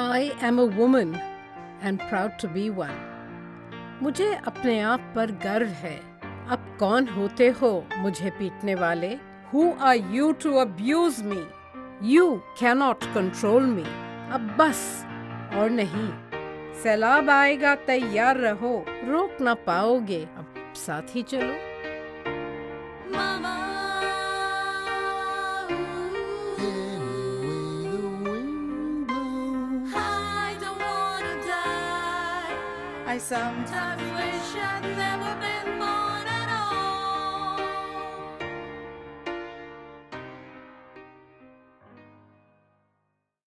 I am a woman and proud to be one. मुझे अपने आप पर गर्व है. अब कौन होते हो मुझे पीटने वाले? Who are you to abuse me? You cannot control me. अब बस और नहीं. सैलाब आएगा तैयार रहो, रोक ना पाओगे, अब साथ ही चलो. I sometimes wish I'd never been.